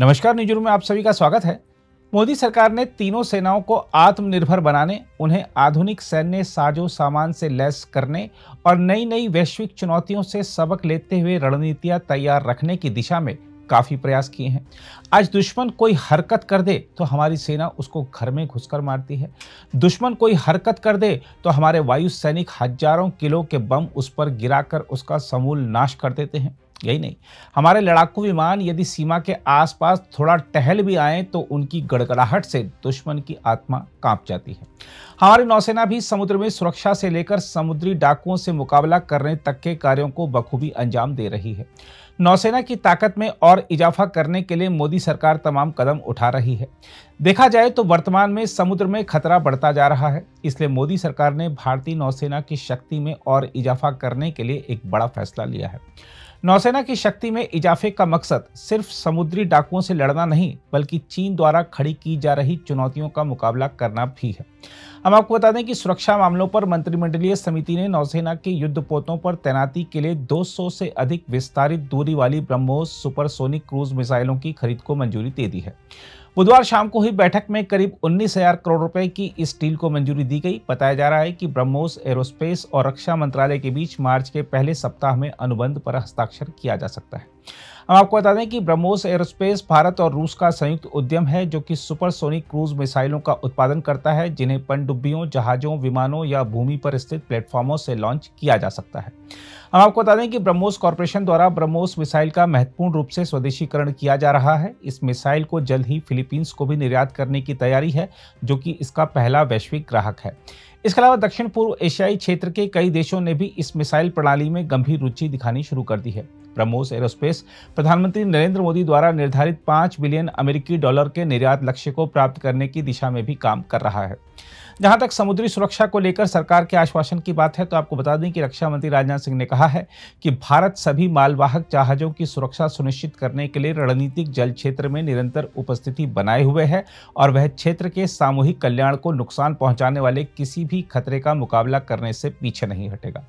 नमस्कार news room में आप सभी का स्वागत है। मोदी सरकार ने तीनों सेनाओं को आत्मनिर्भर बनाने, उन्हें आधुनिक सैन्य साजो सामान से लैस करने और नई नई वैश्विक चुनौतियों से सबक लेते हुए रणनीतियां तैयार रखने की दिशा में काफ़ी प्रयास किए हैं। आज दुश्मन कोई हरकत कर दे तो हमारी सेना उसको घर में घुसकर मारती है। दुश्मन कोई हरकत कर दे तो हमारे वायु सैनिक हजारों किलो के बम उस पर गिराकर उसका समूल नाश कर देते हैं। यही नहीं, हमारे लड़ाकू विमान यदि सीमा के आसपास थोड़ा टहल भी आए तो उनकी गड़गड़ाहट से दुश्मन की आत्मा कांप जाती है। हमारी नौसेना भी समुद्र में सुरक्षा से लेकर समुद्री डाकुओं से मुकाबला करने तक के कार्यों को बखूबी अंजाम दे रही है। नौसेना की ताकत में और इजाफा करने के लिए मोदी सरकार तमाम कदम उठा रही है। देखा जाए तो वर्तमान में समुद्र में खतरा बढ़ता जा रहा है, इसलिए मोदी सरकार ने भारतीय नौसेना की शक्ति में और इजाफा करने के लिए एक बड़ा फैसला लिया है। नौसेना की शक्ति में इजाफे का मकसद सिर्फ समुद्री डाकुओं से लड़ना नहीं, बल्कि चीन द्वारा खड़ी की जा रही चुनौतियों का मुकाबला करना भी है। हम आपको बता दें कि सुरक्षा मामलों पर मंत्रिमंडलीय समिति ने नौसेना के युद्धपोतों पर तैनाती के लिए 200 से अधिक विस्तारित दूरी वाली ब्रह्मोस सुपरसोनिक क्रूज मिसाइलों की खरीद को मंजूरी दे दी है। बुधवार शाम को हुई बैठक में करीब 19,000 करोड़ रुपए की इस डील को मंजूरी दी गई। बताया जा रहा है कि ब्रह्मोस एरोस्पेस और रक्षा मंत्रालय के बीच मार्च के पहले सप्ताह में अनुबंध पर हस्ताक्षर किया जा सकता है। हम आपको बता दें कि ब्रह्मोस एरोस्पेस भारत और रूस का संयुक्त उद्यम है, जो कि सुपरसोनिक क्रूज मिसाइलों का उत्पादन करता है, जिन्हें पनडुब्बियों, जहाज़ों, विमानों या भूमि पर स्थित प्लेटफॉर्मों से लॉन्च किया जा सकता है। हम आपको बता दें कि ब्रह्मोस कॉरपोरेशन द्वारा ब्रह्मोस मिसाइल का महत्वपूर्ण रूप से स्वदेशीकरण किया जा रहा है। इस मिसाइल को जल्द ही फिलीपींस को भी निर्यात करने की तैयारी है, जो कि इसका पहला वैश्विक ग्राहक है। इसके अलावा दक्षिण पूर्व एशियाई क्षेत्र के कई देशों ने भी इस मिसाइल प्रणाली में गंभीर रुचि दिखानी शुरू कर दी है। ब्रह्मोस एरोस्पेस प्रधानमंत्री नरेंद्र मोदी द्वारा निर्धारित $5 बिलियन के निर्यात लक्ष्य को प्राप्त करने की दिशा में भी काम कर रहा है। जहां तक समुद्री सुरक्षा को लेकर सरकार के आश्वासन की बात है, तो आपको बता दें कि रक्षा मंत्री राजनाथ सिंह ने कहा है कि भारत सभी मालवाहक जहाज़ों की सुरक्षा सुनिश्चित करने के लिए रणनीतिक जल क्षेत्र में निरंतर उपस्थिति बनाए हुए है और वह क्षेत्र के सामूहिक कल्याण को नुकसान पहुंचाने वाले किसी भी खतरे का मुकाबला करने से पीछे नहीं हटेगा।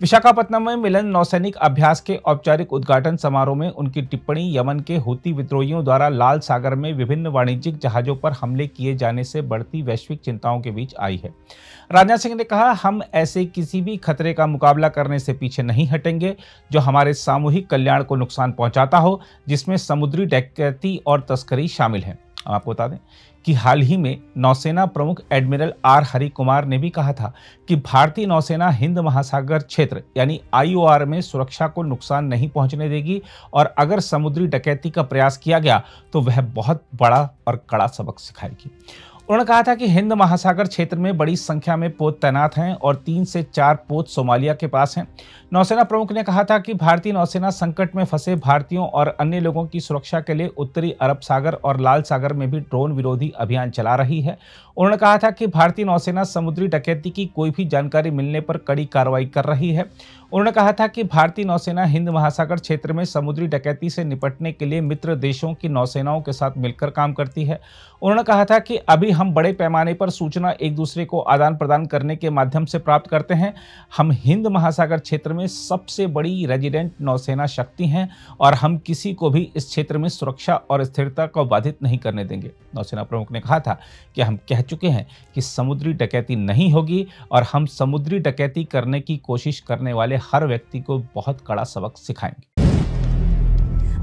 विशाखापट्टनम में मिलन नौसैनिक अभ्यास के औपचारिक उद्घाटन समारोह में उनकी टिप्पणी यमन के हूती विद्रोहियों द्वारा लाल सागर में विभिन्न वाणिज्यिक जहाज़ों पर हमले किए जाने से बढ़ती वैश्विक चिंताओं के बीच आई है। राजनाथ सिंह ने कहा, हम ऐसे किसी भी खतरे का मुकाबला करने से पीछे नहीं हटेंगे जो हमारे सामूहिक कल्याण को नुकसान पहुंचाता हो, जिसमें समुद्री डकैती और तस्करी शामिल है। आपको बता दें कि हाल ही में नौसेना प्रमुख एडमिरल आर हरि कुमार ने भी कहा था कि भारतीय नौसेना हिंद महासागर क्षेत्र यानी आईओआर में सुरक्षा को नुकसान नहीं पहुंचने देगी और अगर समुद्री डकैती का प्रयास किया गया तो वह बहुत बड़ा और कड़ा सबक सिखाएगी। उन्होंने कहा था कि हिंद महासागर क्षेत्र में बड़ी संख्या में पोत तैनात हैं और 3 से 4 पोत सोमालिया के पास हैं। नौसेना प्रमुख ने कहा था कि भारतीय नौसेना संकट में फंसे भारतीयों और अन्य लोगों की सुरक्षा के लिए उत्तरी अरब सागर और लाल सागर में भी ड्रोन विरोधी अभियान चला रही है। उन्होंने कहा था कि भारतीय नौसेना समुद्री डकैती की कोई भी जानकारी मिलने पर कड़ी कार्रवाई कर रही है। उन्होंने कहा था कि भारतीय नौसेना हिंद महासागर क्षेत्र में समुद्री डकैती से निपटने के लिए मित्र देशों की नौसेनाओं के साथ मिलकर काम करती है। उन्होंने कहा था कि अभी हम बड़े पैमाने पर सूचना एक दूसरे को आदान प्रदान करने के माध्यम से प्राप्त करते हैं। हम हिंद महासागर क्षेत्र में सबसे बड़ी रेजिडेंट नौसेना शक्ति हैं और हम किसी को भी इस क्षेत्र में सुरक्षा और स्थिरता को बाधित नहीं करने देंगे। नौसेना प्रमुख ने कहा था कि हम कह चुके हैं कि समुद्री डकैती नहीं होगी और हम समुद्री डकैती करने की कोशिश करने वाले हर व्यक्ति को बहुत कड़ा सबक सिखाएंगे।